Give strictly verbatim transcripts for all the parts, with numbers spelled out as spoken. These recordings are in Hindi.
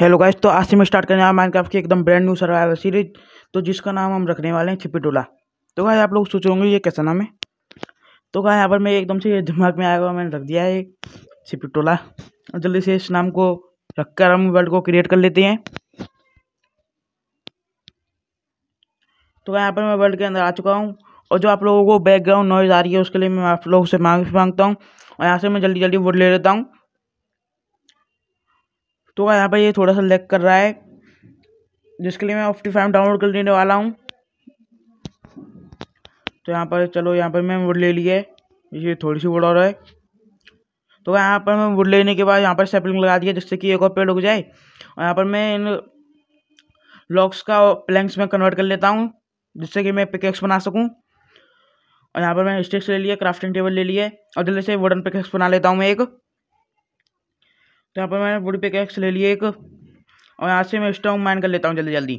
हेलो गाइस, तो आज से मैं स्टार्ट करने वाला माइनक्राफ्ट की एकदम ब्रांड न्यू सर्वाइवल सीरीज, तो जिसका नाम हम रखने वाले हैं छिपीटोला। तो गाइस आप लोग सोच रहे होंगे ये कैसा नाम है। तो गाइस यहाँ पर मैं एकदम से दिमाग में आया हुआ मैंने रख दिया है छिपीटोला। जल्दी से इस नाम को रखकर हम वर्ल्ड को क्रिएट कर लेते हैं। तो गाइस यहाँ पर मैं वर्ल्ड के अंदर आ चुका हूँ, और जो आप लोगों को बैकग्राउंड नॉइज़ आ रही है उसके लिए मैं आप लोगों से माफी मांगता हूँ। और यहाँ से मैं जल्दी जल्दी वुड ले लेता हूँ। तो यहाँ पर ये थोड़ा सा लैग कर रहा है, जिसके लिए मैं ऑप्टीफाइन डाउनलोड कर लेने वाला हूँ। तो यहाँ पर चलो, यहाँ पर मैं वुड ले लिया है, ये थोड़ी सी वुड और है। तो यहाँ पर मैं वुड लेने के बाद यहाँ पर सैपलिंग लगा दिया, जिससे कि एक और पेड़ उग जाए। और यहाँ पर मैं इन लॉक्स का प्लैंक्स में कन्वर्ट कर लेता हूँ, जिससे कि मैं पिकेक्स बना सकूँ। और यहाँ पर मैं स्टिक्स ले लिया, क्राफ्टिंग टेबल ले लिया, और जल्दी से वुडन पिकेक्स बना लेता हूँ मैं एक। तो यहाँ पर मैंने वुड पिकेक्स ले लिए एक, और यहाँ से मैं स्टोन माइन कर लेता हूँ जल्दी जल्दी।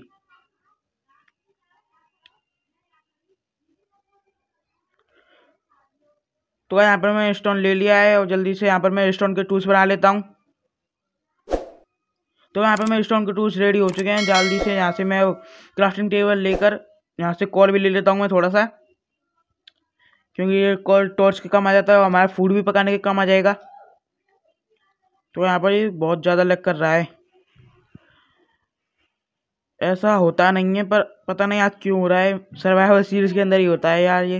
तो यहाँ पर मैं स्टोन ले लिया है, और जल्दी से यहाँ पर मैं स्टोन के टूल्स बना लेता हूँ। तो यहाँ पर मैं स्टोन के टूल्स रेडी हो चुके हैं। जल्दी से यहाँ से मैं क्राफ्टिंग टेबल लेकर यहाँ से कॉल भी ले लेता हूँ मैं थोड़ा सा, क्योंकि ये कॉल टॉर्च के काम आ जाता है और हमारा फूड भी पकाने के काम आ जाएगा। तो यहाँ पर ये बहुत ज़्यादा लग कर रहा है, ऐसा होता नहीं है, पर पता नहीं आज क्यों हो रहा है। सर्वाइवल सीरीज के अंदर ही होता है यार ये।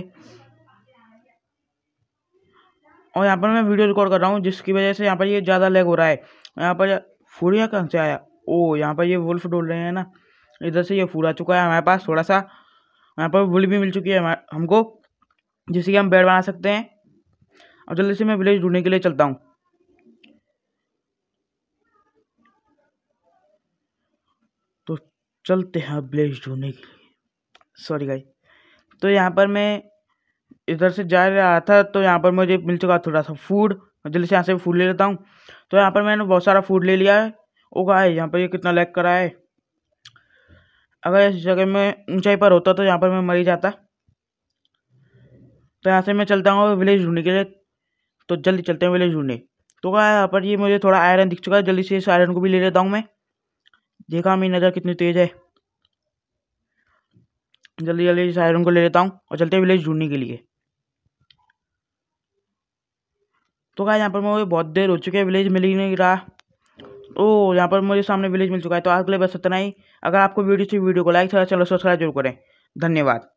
और यहाँ पर मैं वीडियो रिकॉर्ड कर रहा हूँ, जिसकी वजह से यहाँ पर ये ज़्यादा लैग हो रहा है। यहाँ पर फूरिया कहाँ से आया? ओ, यहाँ पर ये वुल्फ डोल रहे हैं ना, इधर से ये फूर आ चुका है हमारे पास थोड़ा सा। यहाँ पर वुल भी मिल चुकी है हमको, जिससे कि हम बेड बना सकते हैं। और जल्दी से मैं विलेज ढूंढने के लिए चलता हूँ। चलते हैं विलेज ढूंढने के लिए। सॉरी गाइस, तो यहाँ पर मैं इधर से जा रहा था, तो यहाँ पर मुझे मिल चुका थोड़ा सा फूड। जल्दी से यहाँ से फूड ले लेता हूँ। तो यहाँ पर मैंने बहुत सारा फूड ले लिया है। ओ गाइस, यहाँ पर ये कितना लैग करा है। अगर इस जगह में ऊंचाई पर होता तो यहाँ पर मैं मर ही जाता। तो यहाँ से मैं चलता हूँ विलेज ढूंढने के लिए। तो जल्दी चलते हैं विलेज ढूंढने। तो गाइस यहाँ पर ये मुझे थोड़ा आयरन दिख चुका है, जल्दी से इस आयरन को भी ले लेता हूँ मैं। देखा मेरी नज़र कितनी तेज़ है। जल्दी जल्दी इस आयरन को ले लेता हूँ और चलते हैं विलेज ढूंढने के लिए। तो गाइस यहाँ पर मुझे बहुत देर हो चुकी है, विलेज मिल ही नहीं रहा। ओ, यहाँ पर मुझे सामने विलेज मिल चुका है। तो आज के लिए बस इतना ही। अगर आपको वीडियो से वीडियो को लाइक, चैनल सब्सक्राइब जरूर करें। धन्यवाद।